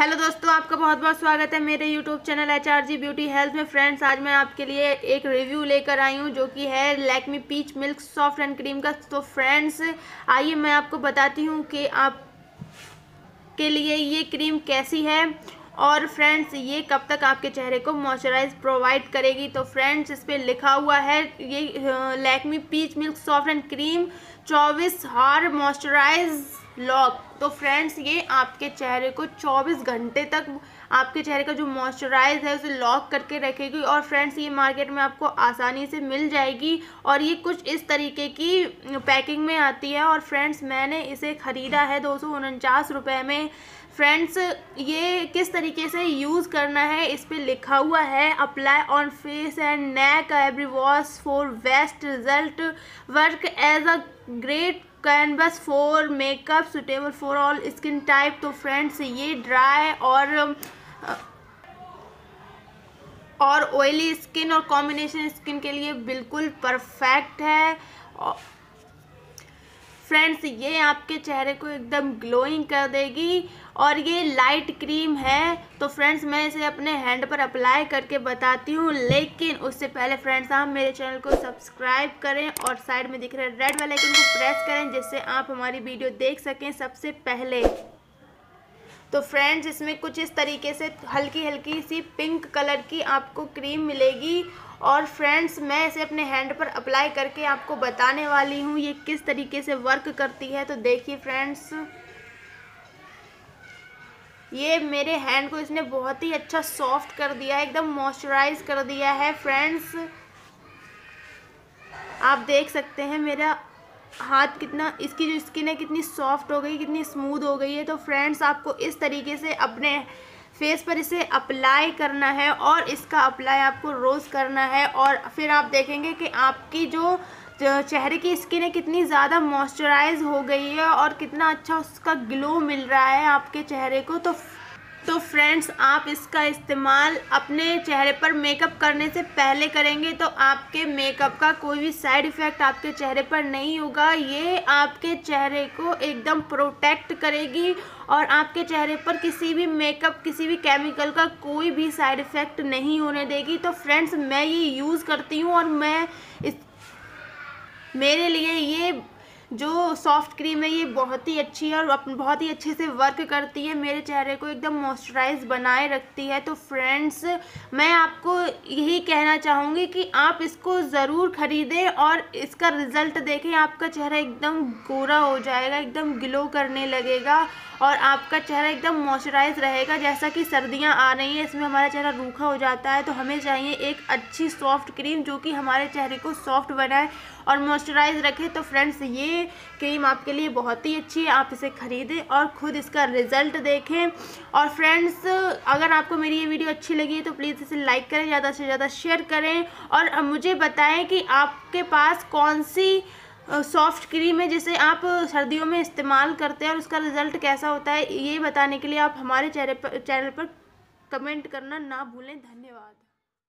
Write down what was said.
Hello दोस्तों, आपका बहुत बहुत स्वागत है मेरे YouTube channel HRG beauty health में। फ्रेंड्स, आज मैं आपके लिए एक रिव्यू लेकर आई हूं जो कि है Lakme peach milk soft and cream का। तो फ्रेंड्स, आइए मैं आपको बताती हूं कि आप के लिए ये क्रीम कैसी है और फ्रेंड्स ये कब तक आपके चेहरे को मॉइस्चराइज प्रोवाइड करेगी। तो फ्रेंड्स, इस पर लिखा हुआ है ये Lakme peach milk soft and cream 24 hour moisturise lock. तो फ्रेंड्स, ये आपके चेहरे को 24 घंटे तक आपके चेहरे का जो मॉइस्चराइज है उसे लॉक करके रखेगी। और फ्रेंड्स, ये मार्केट में आपको आसानी से मिल जाएगी और ये कुछ इस तरीके की पैकिंग में आती है। और फ्रेंड्स, मैंने इसे ख़रीदा है 249 रुपये में। फ्रेंड्स, ये किस तरीके से यूज़ करना है इस पर लिखा हुआ है। Apply on face and neck every wash for best result, work as a great canvas for makeup, suitable for all skin type. तो फ्रेंड्स, ये ड्राई और ऑयली स्किन और कॉम्बिनेशन स्किन के लिए बिल्कुल परफेक्ट है। फ्रेंड्स, ये आपके चेहरे को एकदम ग्लोइंग कर देगी और ये लाइट क्रीम है। तो फ्रेंड्स, मैं इसे अपने हैंड पर अप्लाई करके बताती हूँ, लेकिन उससे पहले फ्रेंड्स आप मेरे चैनल को सब्सक्राइब करें और साइड में दिख रहे रेड वाले आइकन को प्रेस करें जिससे आप हमारी वीडियो देख सकें सबसे पहले। तो फ्रेंड्स, इसमें कुछ इस तरीके से हल्की हल्की सी पिंक कलर की आपको क्रीम मिलेगी। और फ्रेंड्स, मैं इसे अपने हैंड पर अप्लाई करके आपको बताने वाली हूँ ये किस तरीके से वर्क करती है। तो देखिए फ्रेंड्स, ये मेरे हैंड को इसने बहुत ही अच्छा सॉफ्ट कर दिया है, एकदम मॉइस्चराइज कर दिया है। फ्रेंड्स, आप देख सकते हैं मेरा हाथ कितना, इसकी जो स्किन है कितनी सॉफ्ट हो गई, कितनी स्मूथ हो गई है। तो फ्रेंड्स, आपको इस तरीके से अपने फेस पर इसे अप्लाई करना है और इसका अप्लाई आपको रोज़ करना है। और फिर आप देखेंगे कि आपकी जो चेहरे की स्किन है कितनी ज़्यादा मॉइस्चराइज हो गई है और कितना अच्छा उसका ग्लो मिल रहा है आपके चेहरे को। तो फ्रेंड्स, आप इसका इस्तेमाल अपने चेहरे पर मेकअप करने से पहले करेंगे तो आपके मेकअप का कोई भी साइड इफ़ेक्ट आपके चेहरे पर नहीं होगा। ये आपके चेहरे को एकदम प्रोटेक्ट करेगी और आपके चेहरे पर किसी भी मेकअप, किसी भी केमिकल का कोई भी साइड इफ़ेक्ट नहीं होने देगी। तो फ्रेंड्स, मैं ये यूज़ करती हूँ और मेरे लिए ये जो सॉफ्ट क्रीम है ये बहुत ही अच्छी है और बहुत ही अच्छे से वर्क करती है, मेरे चेहरे को एकदम मॉइस्चराइज बनाए रखती है। तो फ्रेंड्स, मैं आपको यही कहना चाहूँगी कि आप इसको ज़रूर ख़रीदें और इसका रिज़ल्ट देखें। आपका चेहरा एकदम गोरा हो जाएगा, एकदम ग्लो करने लगेगा और आपका चेहरा एकदम मॉइस्चराइज रहेगा। जैसा कि सर्दियां आ रही हैं, इसमें हमारा चेहरा रूखा हो जाता है, तो हमें चाहिए एक अच्छी सॉफ्ट क्रीम जो कि हमारे चेहरे को सॉफ्ट बनाए और मॉइस्चराइज रखे। तो फ्रेंड्स, ये क्रीम आपके लिए बहुत ही अच्छी है, आप इसे ख़रीदें और ख़ुद इसका रिज़ल्ट देखें। और फ्रेंड्स, अगर आपको मेरी ये वीडियो अच्छी लगी है तो प्लीज़ इसे लाइक करें, ज़्यादा से ज़्यादा शेयर करें और मुझे बताएँ कि आपके पास कौन सी सॉफ्ट क्रीम है जिसे आप सर्दियों में इस्तेमाल करते हैं और उसका रिज़ल्ट कैसा होता है। ये बताने के लिए आप हमारे चैनल पर कमेंट करना ना भूलें। धन्यवाद।